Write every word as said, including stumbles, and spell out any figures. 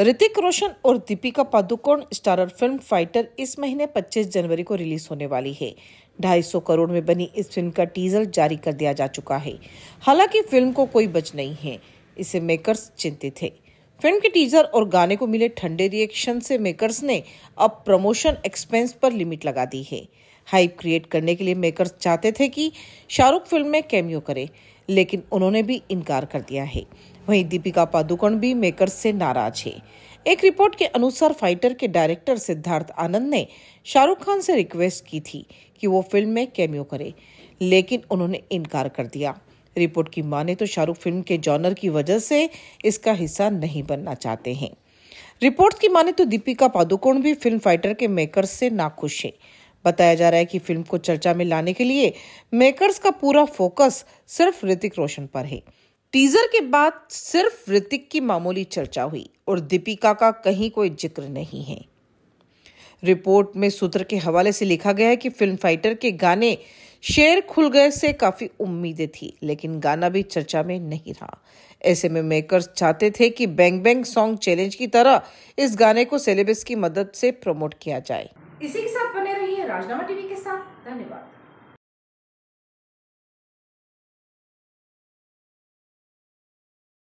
ऋतिक रोशन और Deepika Padukone starrer film Fighter इस महीने पच्चीस जनवरी को रिलीज होने वाली है। ढाई सौ करोड़ में बनी इस फिल्म का टीजर जारी कर दिया जा चुका है। हालांकि फिल्म को कोई बज नहीं है, इसे मेकर्स चिंतित थे। फिल्म के टीजर और गाने को मिले ठंडे रिएक्शन से मेकर्स ने अब प्रमोशन एक्सपेंस पर लिमिट लगा दी है। हाइप क्रिएट करने के लिए मेकर्स चाहते थे कि शाहरुख फिल्म में कैमियो करे, लेकिन उन्होंने भी इनकार कर दिया है। वहीं दीपिका पादुकोण भी मेकर्स से नाराज है। एक रिपोर्ट के अनुसार फाइटर के डायरेक्टर सिद्धार्थ आनंद ने शाहरुख खान से रिक्वेस्ट की थी कि वो फिल्म में कैमियो करे, लेकिन उन्होंने इनकार कर दिया। रिपोर्ट की माने तो शाहरुख फिल्म के जॉनर की वजह से इसका हिस्सा नहीं बनना चाहते हैं। रिपोर्ट की माने तो दीपिका पादुकोण भी फिल्म फाइटर के मेकर्स से नाखुश है। बताया जा रहा है कि फिल्म को चर्चा में लाने के लिए मेकर्स का पूरा फोकस सिर्फ ऋतिक रोशन पर है। टीजर के बाद सिर्फ ऋतिक की मामूली चर्चा हुई और दीपिका का कहीं कोई जिक्र नहीं है। रिपोर्ट में सूत्र के हवाले से लिखा गया है कि फिल्म फाइटर के गाने शेर खुल गए से काफी उम्मीदें थी, लेकिन गाना भी चर्चा में नहीं रहा। ऐसे में मेकर्स चाहते थे कि बैंग बैंग सॉन्ग चैलेंज की तरह इस गाने को सेलेब्स की मदद से प्रमोट किया जाए। इसी के साथ बने रहिए राजनामा टीवी के साथ। धन्यवाद।